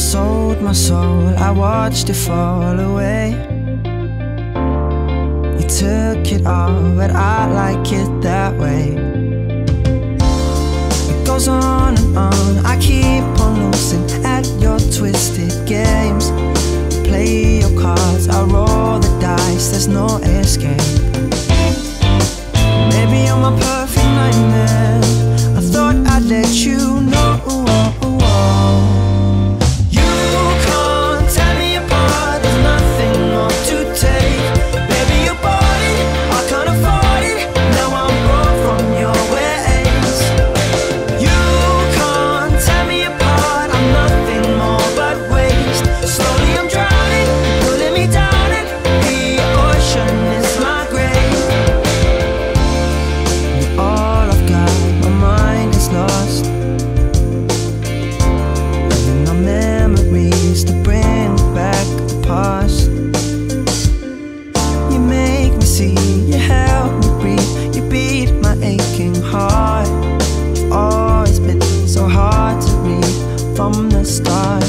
sold my soul, I watched it fall away. You took it all, but I like it that way. It goes on and on, I keep on losing at your twisted games. Play your cards, I'll roll the dice, there's no escape. Maybe I'm a perfect nightmare, I thought I'd let you know. You can't tear me apart, there's nothing more to take. Baby, your body, I can't afford it, now I'm broke from your ways. You can't tear me apart, I'm nothing more but waste. Slowly I'm drowning, pulling me down and the ocean is my grave. You're all I've got, my mind is lost. Memories to bring back the past. You make me see, you help me breathe, you beat my aching heart. You've always been so hard to read from the start.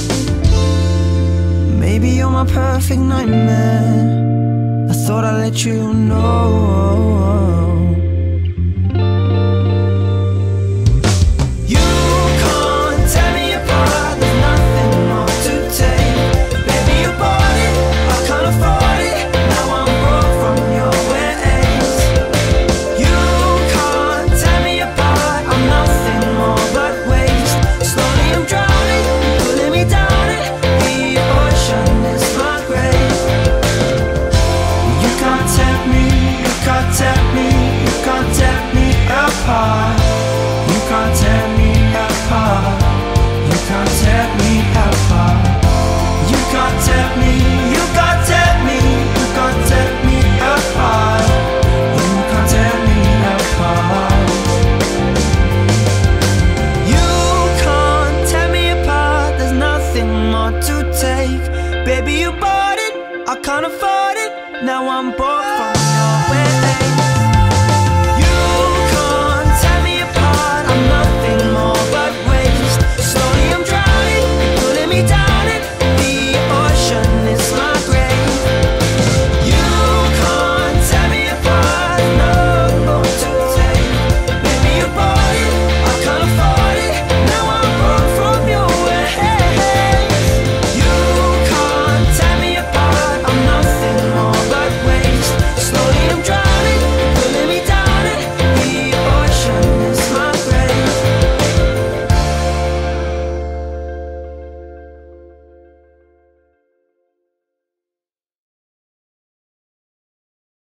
Maybe you're my perfect nightmare, I thought I'd let you know.